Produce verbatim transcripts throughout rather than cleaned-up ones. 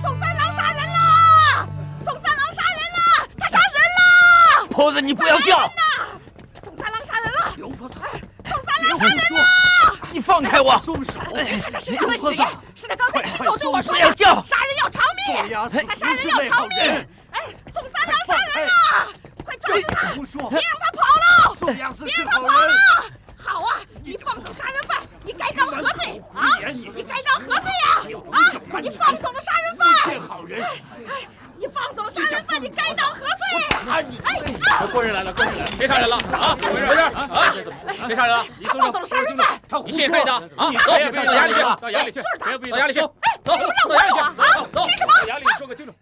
宋三郎杀人了！宋三郎杀人了！他杀人了！婆子，你不要叫！宋三郎杀人了！刘婆子，宋三郎杀人了！你放开我！松手！你看他身上的血，是他刚才亲口对我说的。不要叫！杀人要偿命！他杀人要偿命！哎，宋三郎杀人了！快抓住他！别让他跑了！别让他跑了！好啊，你放纵杀人犯，你该当何罪啊？你该当何罪呀？啊！你放纵了杀人犯！哎，你放纵了杀人犯，你该当何罪？哎，官人来了，官人来了，别杀人了啊！没事啊，别杀人了。他放纵了杀人犯，你陷害他啊！走，到衙里去，到衙里去，到衙里去。哎，走，到衙里去啊！走，为什么？衙里说个清楚。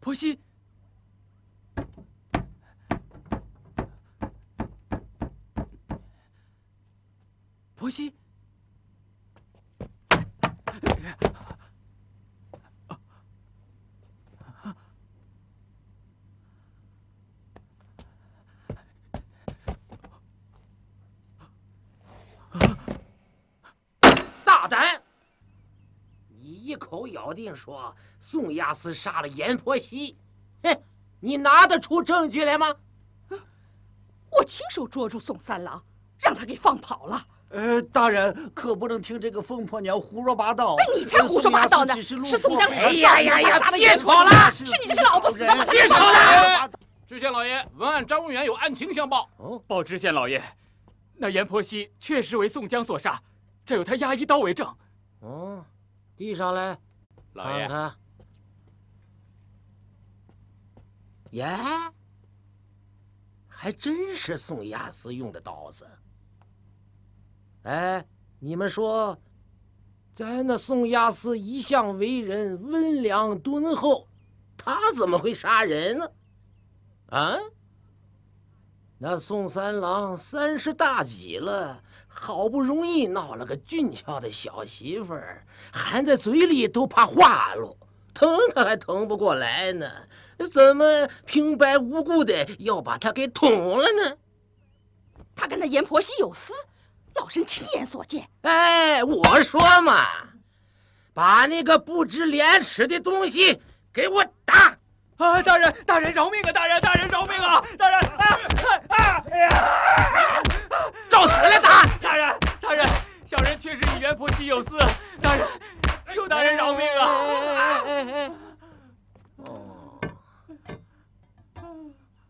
婆媳。 婆媳，大胆！你一口咬定说宋押司杀了严婆媳，哼，你拿得出证据来吗？我亲手捉住宋三郎，让他给放跑了。 呃，大人可不能听这个疯婆娘胡说八道。哎，你才胡说八道呢！是宋江哎呀呀呀！别吵了！是你这个老不死的！别吵了！知县老爷，文案张文远有案情相报。哦，报知县老爷，那阎婆惜确实为宋江所杀，这有他押一刀为证。哦，递上来，老爷。耶，还真是宋押司用的刀子。 哎，你们说，咱那宋押司一向为人温良敦厚，他怎么会杀人呢？啊？那宋三郎三十大几了，好不容易闹了个俊俏的小媳妇儿，含在嘴里都怕化了，疼他还疼不过来呢，怎么平白无故的要把他给捅了呢？他跟那阎婆惜有私。 老身亲眼所见。哎，我说嘛，把那个不知廉耻的东西给我打！啊，大人，大人饶命啊！大人，大人饶命啊！大人，啊啊！哎呀，找死了打！大人，大人，小人确实与袁婆媳有私，大人，求大人饶命啊！哎哎哎！哦，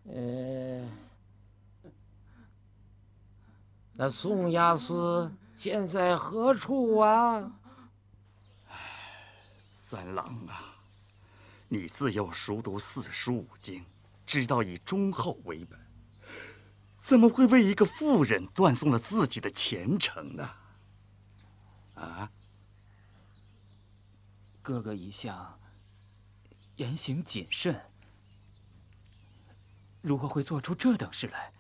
哎。 那宋押司现在何处啊？三郎啊，你自幼熟读四书五经，知道以忠厚为本，怎么会为一个妇人断送了自己的前程呢？啊！哥哥一向言行谨慎，如何会做出这等事来？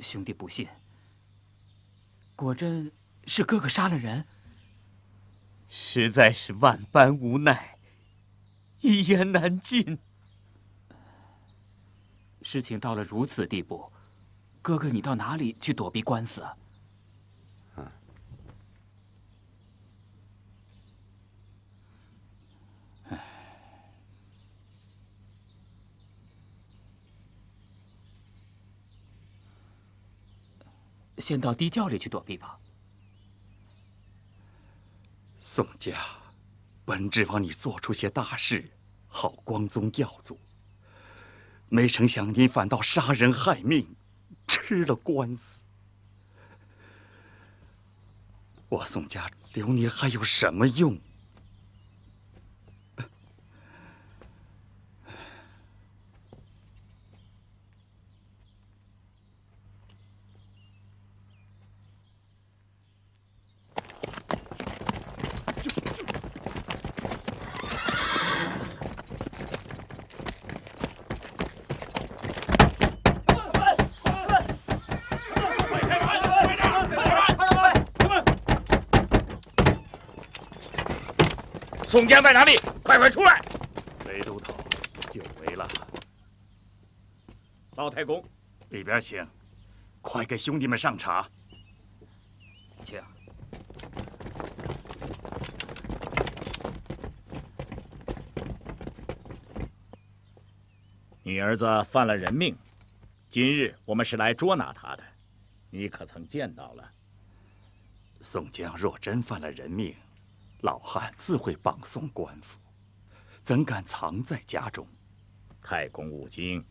兄弟不信，果真是哥哥杀了人。实在是万般无奈，一言难尽。事情到了如此地步，哥哥你到哪里去躲避官司啊？嗯。唉。 先到地窖里去躲避吧。宋家，本指望你做出些大事，好光宗耀祖，没成想你反倒杀人害命，吃了官司。我宋家留你还有什么用？宋江在哪里？快快出来！雷都头，久违了。老太公，里边请，快给兄弟们上茶。请。你儿子犯了人命，今日我们是来捉拿他的，你可曾见到了？宋江若真犯了人命，老汉自会绑送官府，怎敢藏在家中？太公勿惊，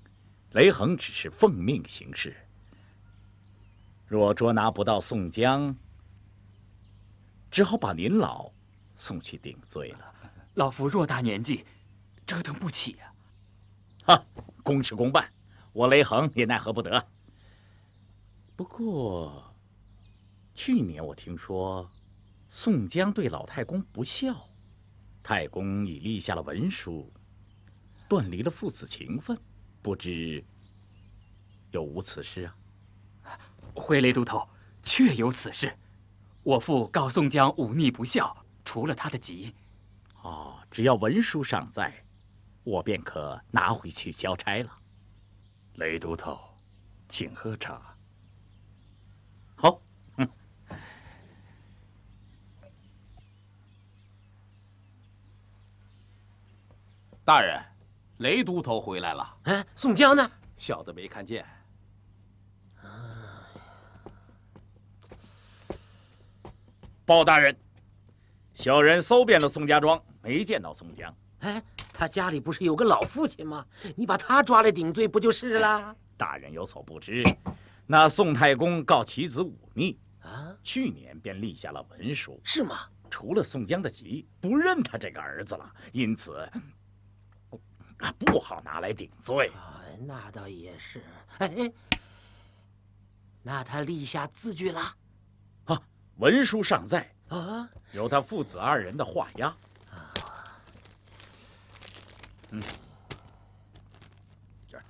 雷横只是奉命行事。若捉拿不到宋江，只好把您老送去顶罪了。老夫偌大年纪，折腾不起呀、啊。 哈，公事公办，我雷横也奈何不得。不过，去年我听说宋江对老太公不孝，太公已立下了文书，断离了父子情分，不知有无此事啊？回雷都头，确有此事。我父告宋江忤逆不孝，除了他的籍。哦，只要文书尚在。 我便可拿回去交差了。雷都头，请喝茶。好。嗯、大人，雷都头回来了。哎，宋江呢？小子没看见。包大人，小人搜遍了宋家庄，没见到宋江。哎。 他家里不是有个老父亲吗？你把他抓来顶罪不就是了？大人有所不知，那宋太公告其子忤逆啊，去年便立下了文书，是吗？除了宋江的籍，不认他这个儿子了，因此不好拿来顶罪。啊、那倒也是。哎，那他立下字据了？啊，文书尚在啊，有他父子二人的画押。 嗯，这儿。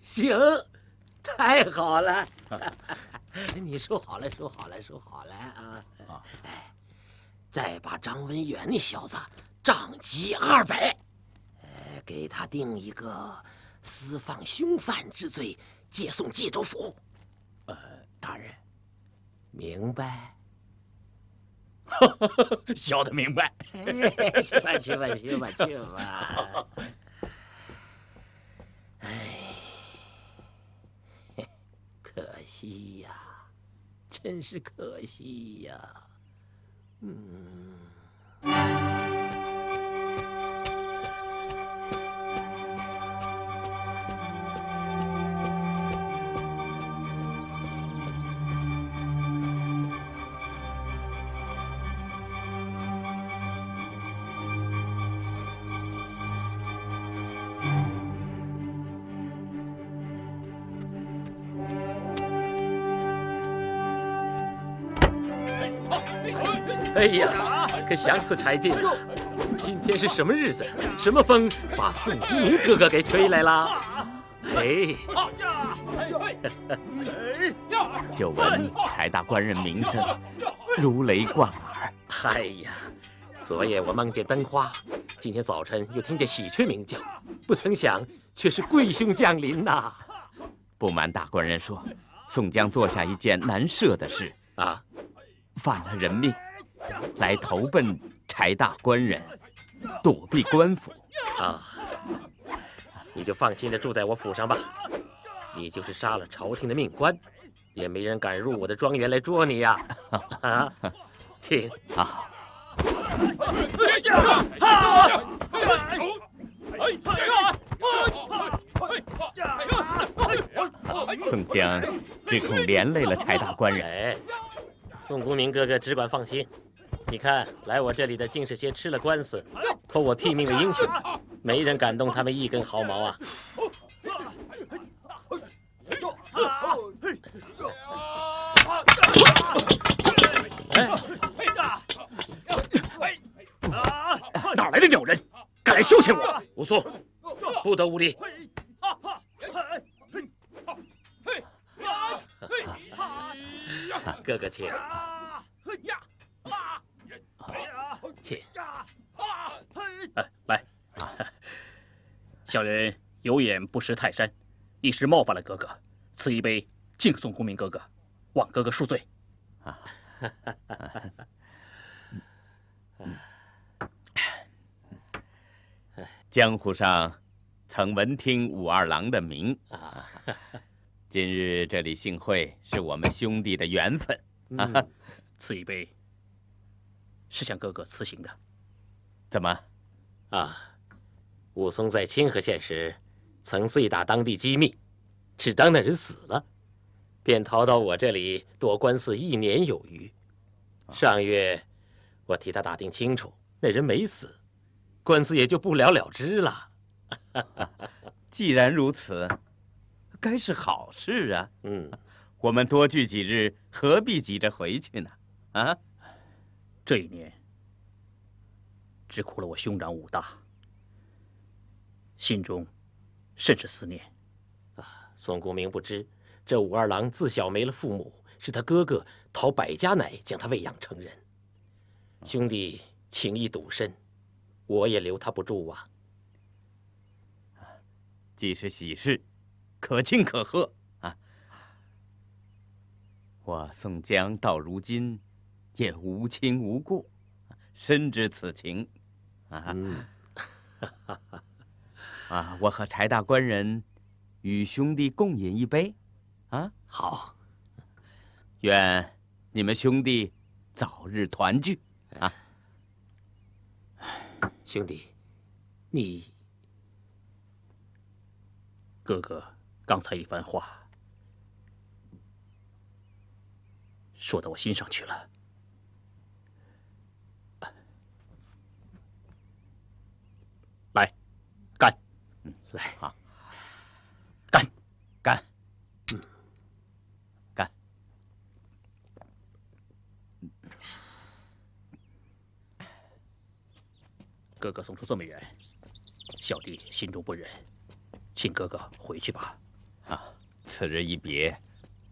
行，太好了！你收好了，收好了，收好了啊！啊，哎，再把张文远那小子杖击二百，哎，给他定一个私放凶犯之罪，接送冀州府。呃，大人，明白。 笑得明白，去吧去吧去吧去吧！哎，可惜呀，真是可惜呀。嗯。哎呀，可想死柴进了！今天是什么日子？什么风把宋公明哥哥给吹来了？哎，就闻柴大官人名声如雷贯耳。哎呀，昨夜我梦见灯花，今天早晨又听见喜鹊鸣叫，不曾想却是贵兄降临呐！不瞒大官人说，宋江做下一件难赦的事啊，犯了人命。 来投奔柴大官人，躲避官府啊！你就放心的住在我府上吧。你就是杀了朝廷的命官，也没人敢入我的庄园来捉你呀！啊，请啊！宋江只恐连累了柴大官人。宋公明哥哥只管放心。 你看，来我这里的竟是些吃了官司、偷我屁命的英雄，没人敢动他们一根毫毛啊！哪来的鸟人，敢来消遣我？武松，不得无礼！哥哥请。 请，哎，来，小人有眼不识泰山，一时冒犯了哥哥，此一杯敬送公明哥哥，望哥哥恕罪。啊，江湖上曾闻听武二郎的名啊，今日这里幸会，是我们兄弟的缘分。嗯、此一杯是向哥哥辞行的。怎么？啊，武松在清河县时曾醉打当地机密，只当那人死了，便逃到我这里躲官司一年有余。上月我替他打听清楚，那人没死。 官司也就不了了之了。既然如此，该是好事啊。嗯，我们多聚几日，何必急着回去呢？啊，这一年只苦了我兄长武大，心中甚是思念。啊，宋公明不知，这武二郎自小没了父母，是他哥哥讨百家奶将他喂养成人，兄弟情谊笃深。 我也留他不住啊！既是喜事，可庆可贺啊！我宋江到如今也无亲无故，深知此情啊！嗯、啊，我和柴大官人与兄弟共饮一杯啊！好，愿你们兄弟早日团聚啊！ 兄弟，你哥哥刚才一番话说到我心上去了。来，干！嗯，来啊，干，干，嗯，干。哥哥送出这么远，小弟心中不忍，请哥哥回去吧。啊，此日一别，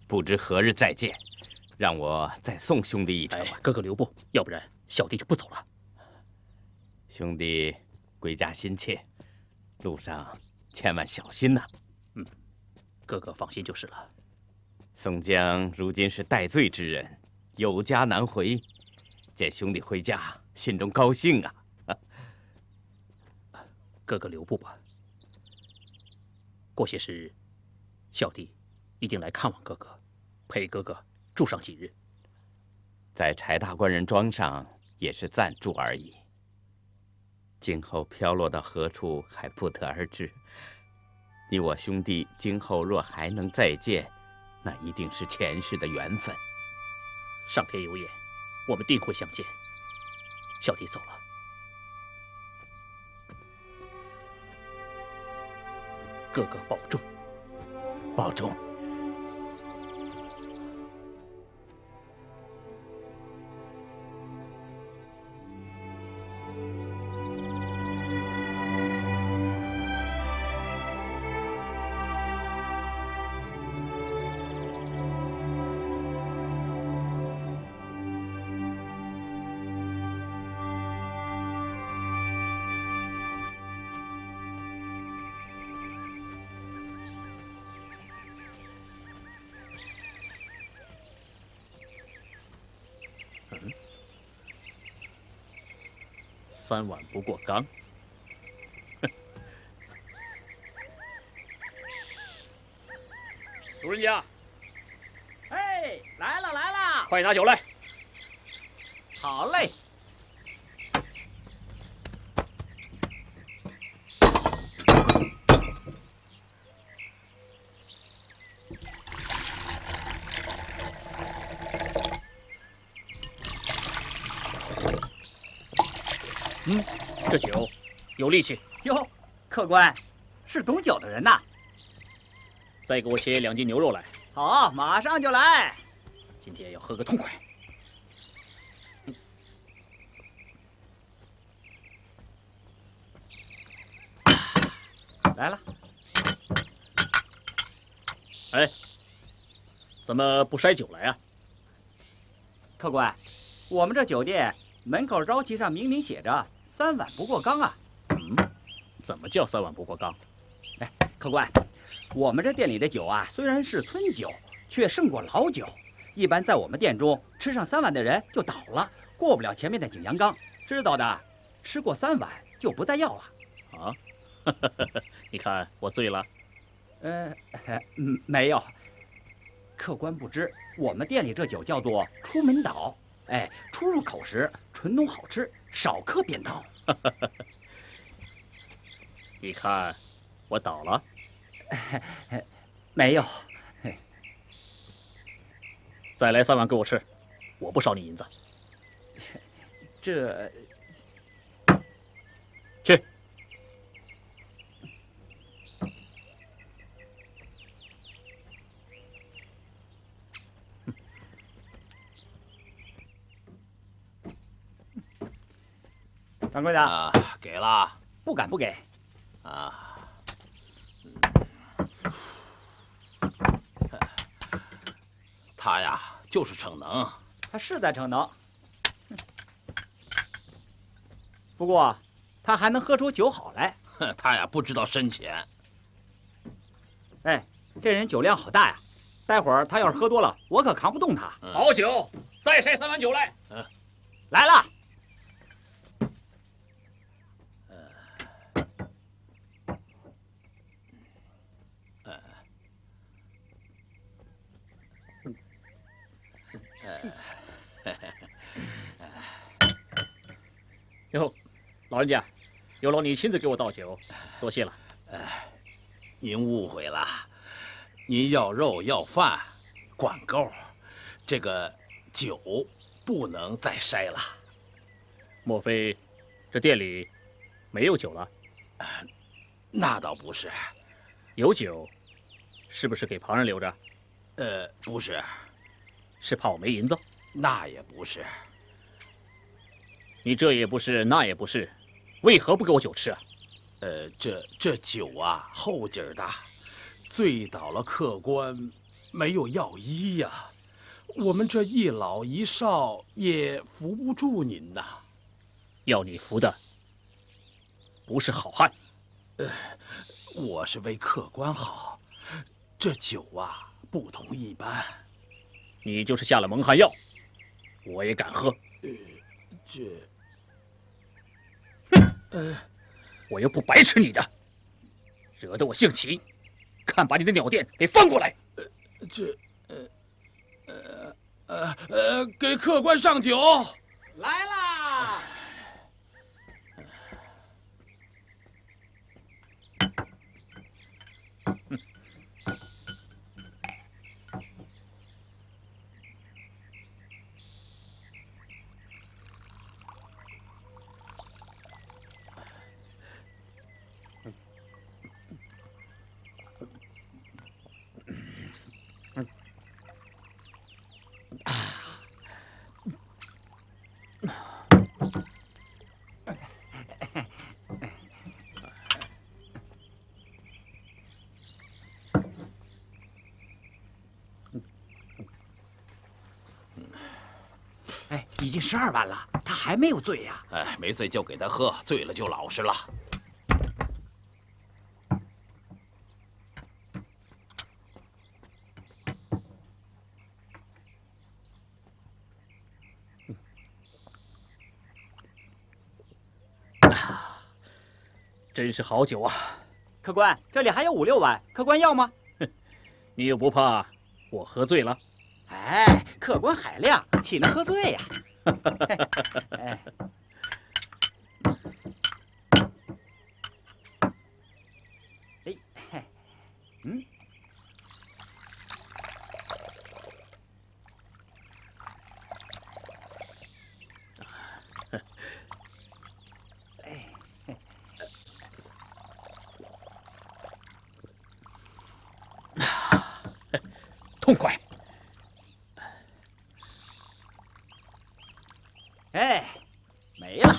不知何日再见，让我再送兄弟一程吧。哎，哥哥留步，要不然小弟就不走了。兄弟归家心切，路上千万小心呐。嗯，哥哥放心就是了。宋江如今是戴罪之人，有家难回，见兄弟回家，心中高兴啊。 哥哥留步吧，过些时日，小弟一定来看望哥哥，陪哥哥住上几日。在柴大官人庄上也是暂住而已，今后飘落到何处还不得而知。你我兄弟今后若还能再见，那一定是前世的缘分。上天有眼，我们定会相见。小弟走了。 哥哥保重，保重。三碗不过冈，主人家，哎，来了来了，快拿酒来。好嘞。嗯，这酒有力气哟！客官，是懂酒的人呐。再给我切两斤牛肉来。好，马上就来。今天要喝个痛快。嗯、来了。哎，怎么不筛酒来啊？客官，我们这酒店门口招旗上明明写着。 三碗不过冈啊！嗯，怎么叫三碗不过冈？哎，客官，我们这店里的酒啊，虽然是村酒，却胜过老酒。一般在我们店中吃上三碗的人就倒了，过不了前面的景阳冈。知道的，吃过三碗就不再要了。啊，你看我醉了？呃，没有。客官不知，我们店里这酒叫做出门岛，哎，出入口时醇浓好吃，少客便到。你看我倒了？没有。再来三碗给我吃，我不少你银子。这。 去。掌柜的、啊，给了？不敢不给。啊。他呀，就是逞能。他是在逞能。不过。 他还能喝出酒好来，哼，他呀不知道深浅。哎，这人酒量好大呀，待会儿他要是喝多了，我可扛不动他。嗯、好酒，再晒三碗酒来。嗯，来了。呃，呃，呃，哟。 老人家，有劳你亲自给我倒酒，多谢了。哎，您误会了，您要肉要饭，管够，这个酒不能再筛了。莫非这店里没有酒了？那倒不是，有酒是不是给旁人留着？呃，不是，是怕我没银子？那也不是，你这也不是，那也不是。 为何不给我酒吃啊？呃，这这酒啊，后劲儿大，醉倒了客官，没有药医呀、啊。我们这一老一少也扶不住您呐。要你扶的，不是好汉。呃，我是为客官好，这酒啊不同一般。你就是下了蒙汗药，我也敢喝。呃，这。 呃，我又不白吃你的，惹得我兴起，看把你的鸟店给翻过来。呃，这，呃，呃，呃，给客官上酒来啦！嗯、已经十二碗了，他还没有醉呀、啊！哎，没醉就给他喝，醉了就老实了。真是好酒啊！客官，这里还有五六碗，客官要吗？你又不怕我喝醉了？哎，客官海量，岂能喝醉呀、啊？ 哎，哎，嗯，哎，痛快。 哎，没了。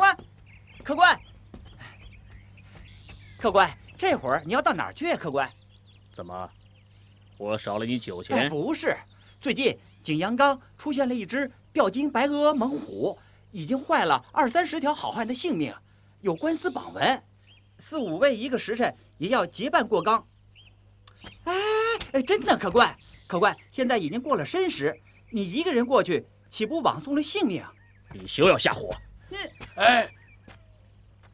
官，客官，客官，这会儿你要到哪儿去呀？客官，怎么，我少了你酒钱？不是，最近景阳冈出现了一只吊睛白额猛虎，已经坏了二三十条好汉的性命，有官司榜文，四五位一个时辰也要结伴过冈。哎，哎，真的，客官，客官，现在已经过了申时，你一个人过去，岂不枉送了性命？你休要吓唬我！ 哎，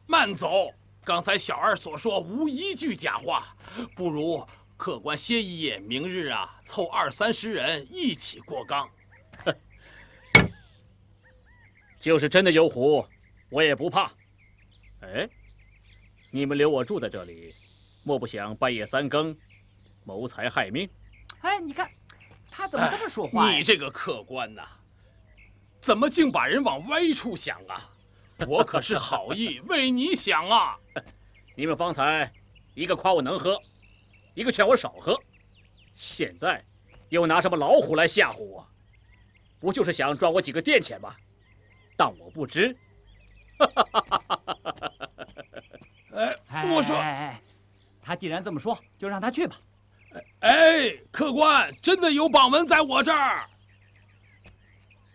慢走！刚才小二所说无一句假话，不如客官歇一夜，明日啊，凑二三十人一起过冈。就是真的有虎，我也不怕。哎，你们留我住在这里，莫不想半夜三更谋财害命？哎，你看他怎么这么说话、哎？你这个客官呐、啊！ 怎么竟把人往歪处想啊！我可是好意为你想啊！你们方才一个夸我能喝，一个劝我少喝，现在又拿什么老虎来吓唬我？不就是想赚我几个店钱吗？当我不知？哎，我说，他既然这么说，就让他去吧。哎，客官，真的有榜文在我这儿。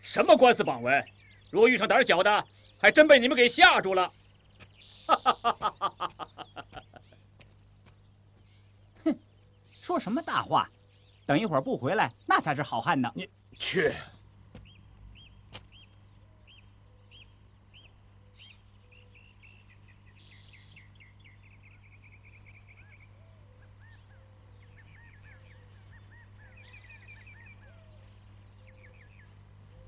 什么官司榜文？如果遇上胆小的，还真被你们给吓住了。哼，说什么大话？等一会儿不回来，那才是好汉呢。你去。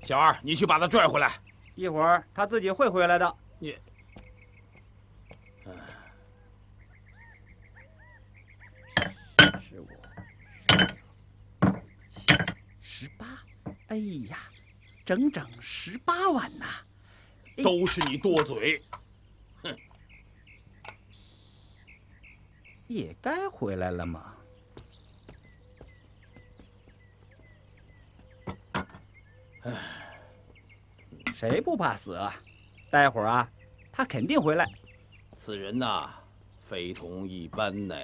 小二，你去把他拽回来。一会儿他自己会回来的。你，十五、十六、十八，哎呀，整整十八万呐！都是你多嘴，哼！也该回来了嘛。 谁不怕死啊？待会儿啊，他肯定回来。此人呐，非同一般呢。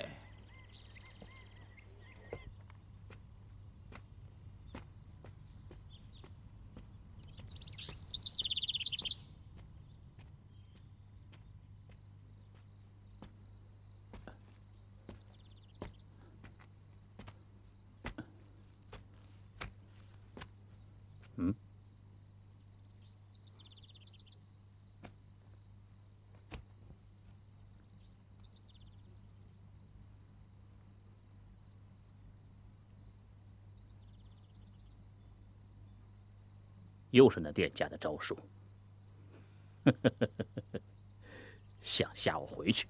嗯。 又是那店家的招数，想吓我回去？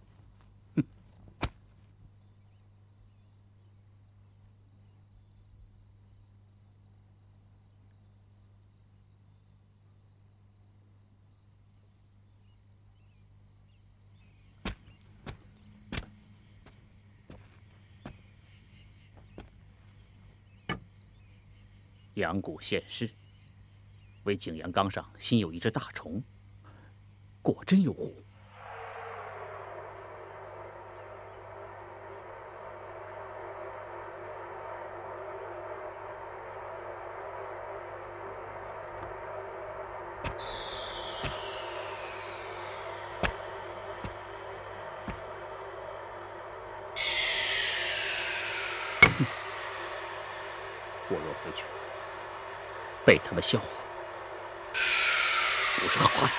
哼！阳谷县师。 为景阳冈上新有一只大虫，果真有虎。哼！我若回去，被他们笑话。 是好汉。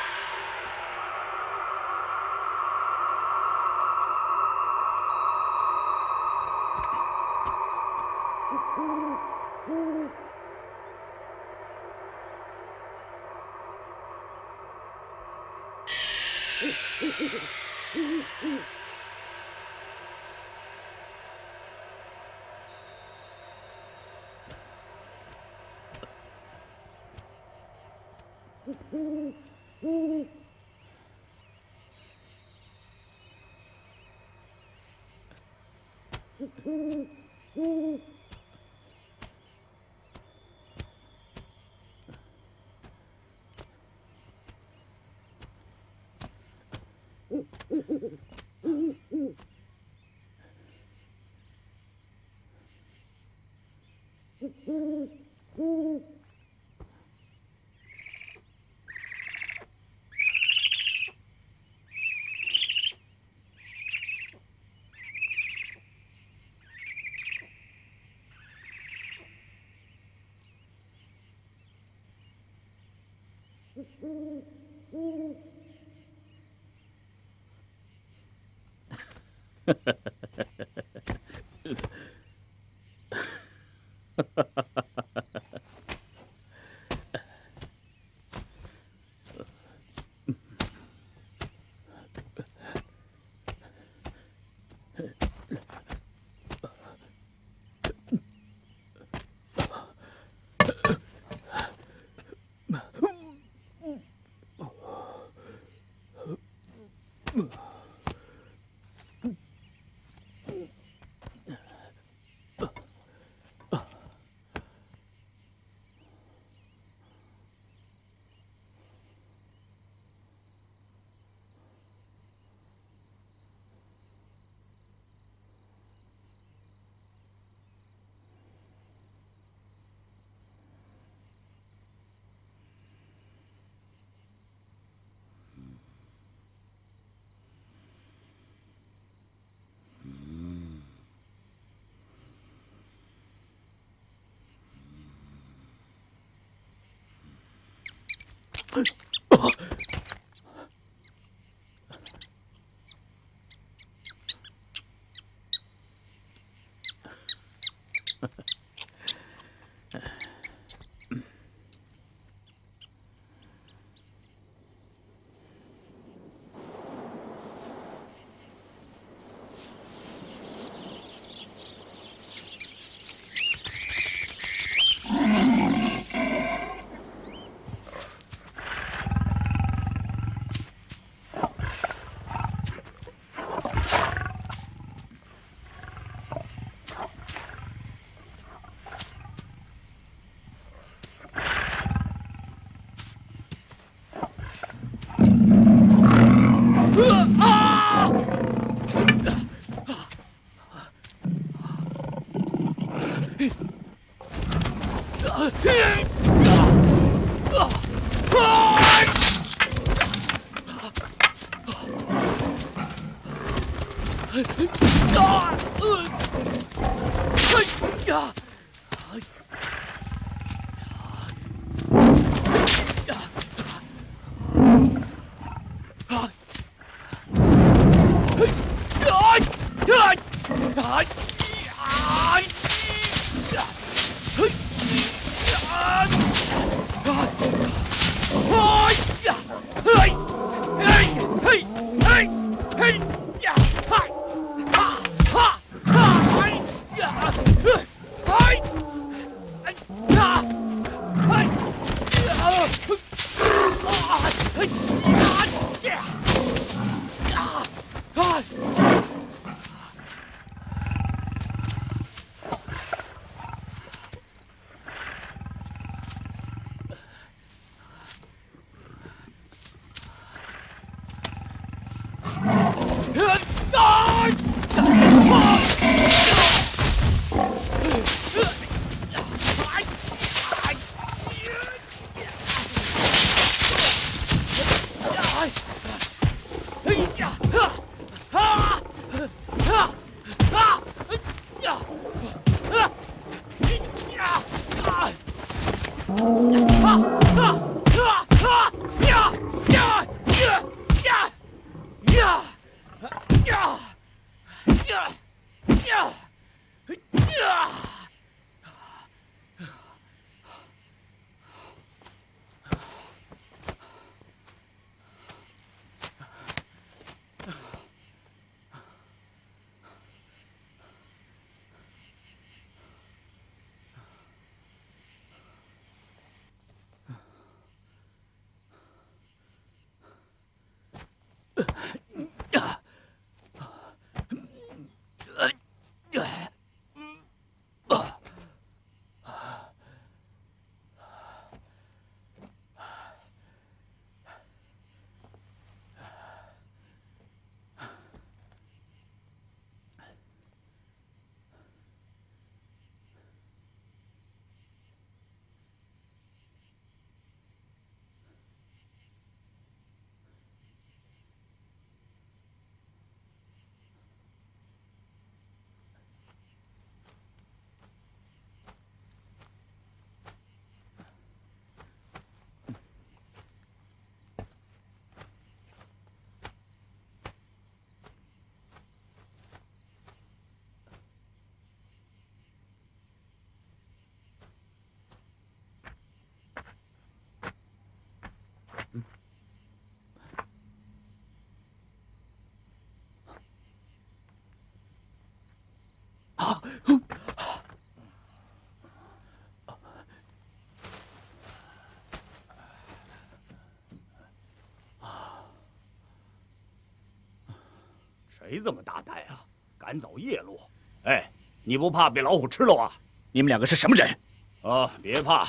谁这么大胆啊，敢走夜路？哎，你不怕被老虎吃了啊？你们两个是什么人？哦，别怕，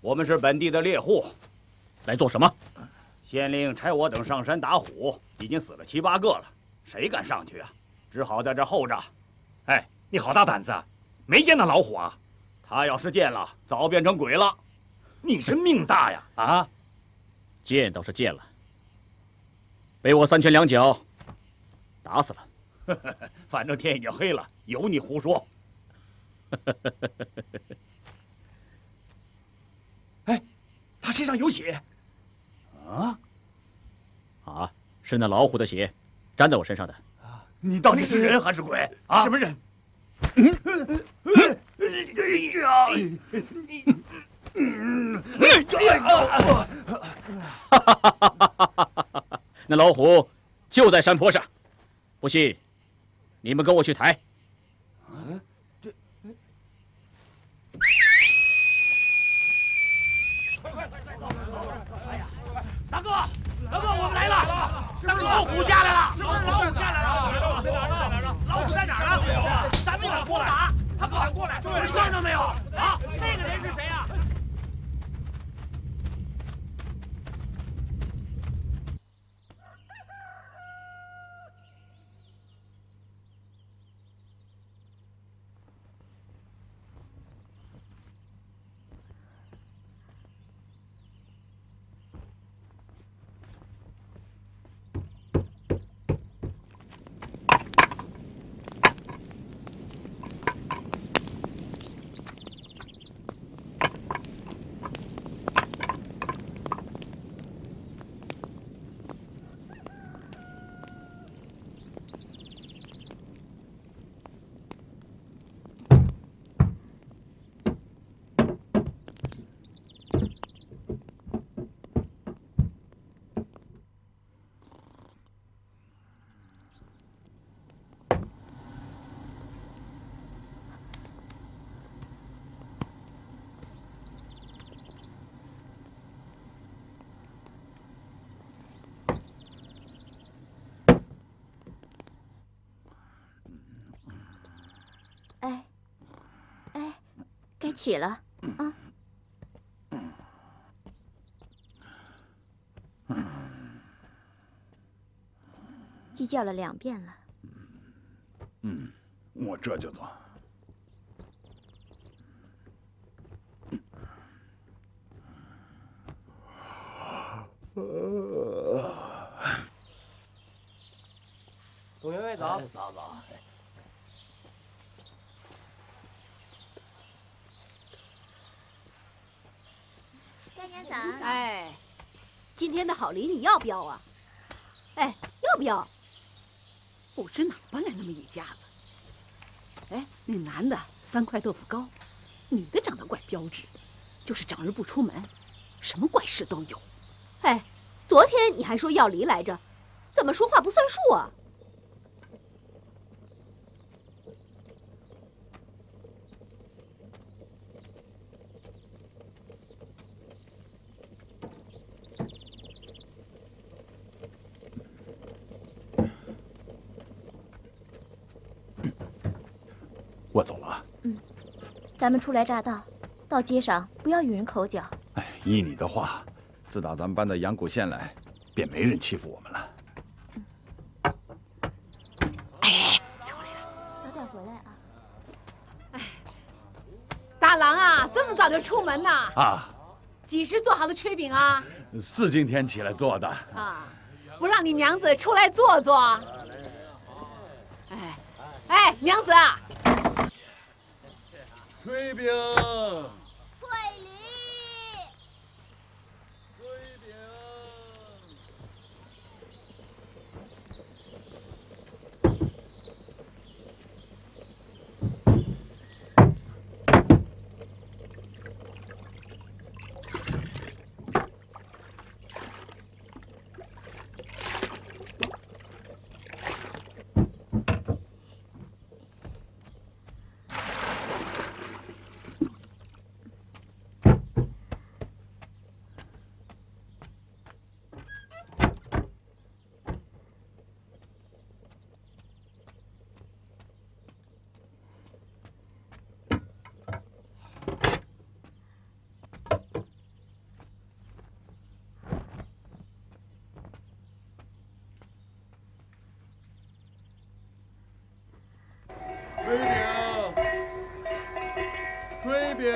我们是本地的猎户，来做什么？县令差我等上山打虎，已经死了七八个了，谁敢上去啊？只好在这候着。哎，你好大胆子，没见那老虎啊？他要是见了，早变成鬼了。你是命大呀！啊，见倒是见了，被我三拳两脚。 打死了，反正天已经黑了，有你胡说。哎，他身上有血。啊？啊，是那老虎的血，沾在我身上的。你到底是人还是鬼？啊？什么人？那老虎就在山坡上。 不信，你们跟我去抬。啊，这，快快快快走！哎呀，大哥，大哥，我们来了！大哥，老虎下来了！是不是老虎下来了？在哪儿呢？老虎在哪儿呢？咱们要过来，他跑过来，你上着没有？啊，那个人是谁呀？ 该起了啊！鸡叫了两遍了。嗯，我这就走。董员外早，早早。 大家早！哎，今天的好梨你要不要啊？哎，要不要？不知哪搬来那么一家子。哎，那男的三块豆腐糕，女的长得怪标致的，就是整日不出门，什么怪事都有。哎，昨天你还说要梨来着，怎么说话不算数啊？我走了啊。嗯，咱们初来乍到，到街上不要与人口角。哎，依你的话，自打咱们搬到阳谷县来，便没人欺负我们了。嗯、哎，出来了，早点回来啊！哎，大郎啊，这么早就出门呐？啊，几时做好的炊饼啊？四更天起来做的。啊，不让你娘子出来坐坐？哎，哎，娘子啊！ 炊饼，翠梨，炊饼。推饼，推饼。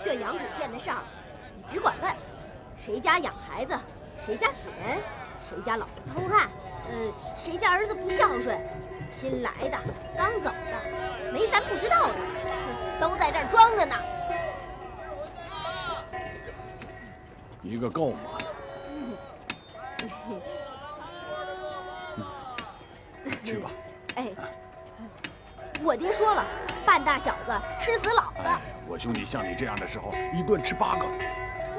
这养乳腺的事儿，你只管问，谁家养孩子，谁家死人，谁家老婆偷汉。 呃，谁家儿子不孝顺，新来的、刚走的、没咱不知道的，都在这儿装着呢。一个够吗？去吧。哎，我爹说了，半大小子吃死老子。我兄弟像你这样的时候，一顿吃八个。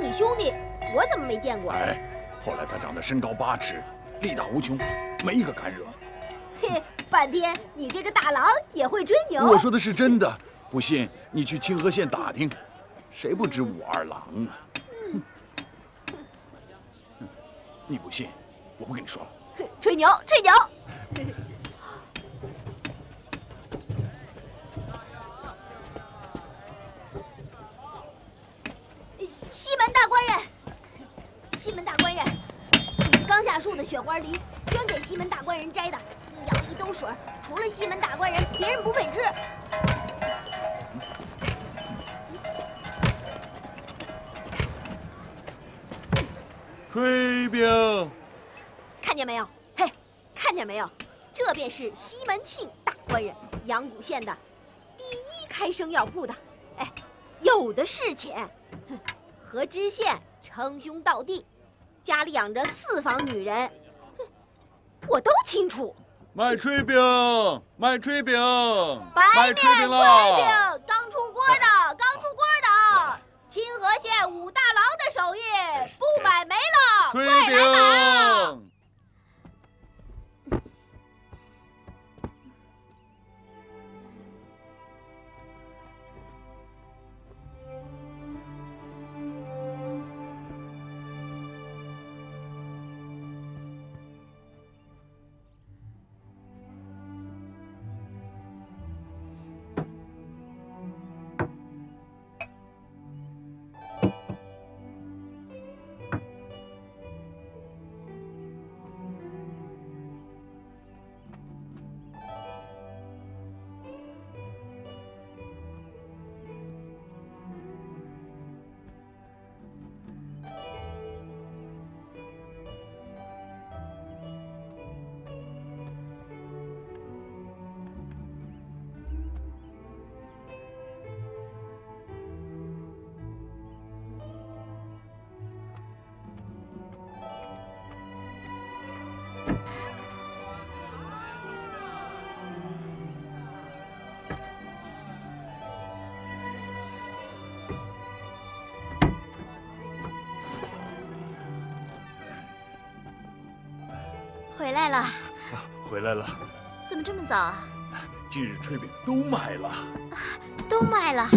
你兄弟，我怎么没见过？哎，后来他长得身高八尺。 力大无穷，没一个敢惹。嘿，半天你这个大郎也会吹牛。我说的是真的，不信你去清河县打听，谁不知武二郎啊？嗯、你不信，我不跟你说了。吹牛，吹牛！西门大官人，西门大官人。 刚下树的雪花梨，捐给西门大官人摘的，一舀一兜水，除了西门大官人，别人不配吃。炊饼，看见没有？嘿，看见没有？这便是西门庆大官人，阳谷县的第一开生药铺的。哎，有的是钱。哼，和知县称兄道弟。 家里养着四房女人，我都清楚。卖炊饼，卖炊饼，白面炊饼刚出锅的，刚出锅的。清河县武大郎的手艺，不买没了，快来买！ 回来了，回来了，怎么这么早啊？今日炊饼都卖了，啊，都卖了，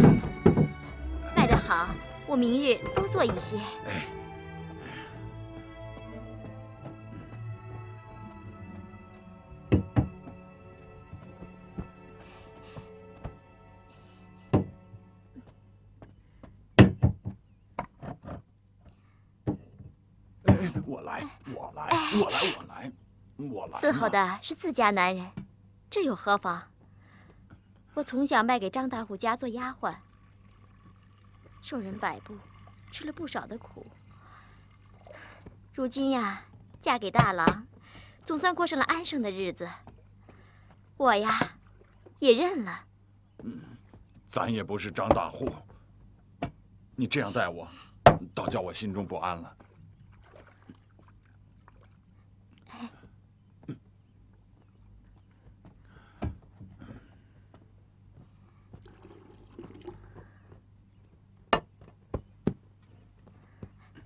卖得好，我明日多做一些。哎，我来，我来，我来，我来。 伺候的是自家男人，这又何妨？我从小卖给张大户家做丫鬟，受人摆布，吃了不少的苦。如今呀，嫁给大郎，总算过上了安生的日子。我呀，也认了。嗯，咱也不是张大户，你这样待我，倒叫我心中不安了。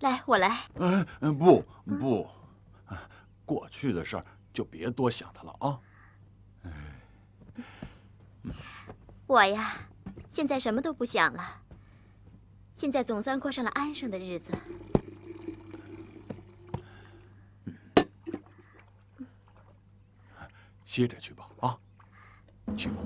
来，我来。嗯、呃，不不，过去的事儿就别多想它了啊。嗯、我呀，现在什么都不想了，现在总算过上了安生的日子。嗯、歇着去吧，啊，去吧。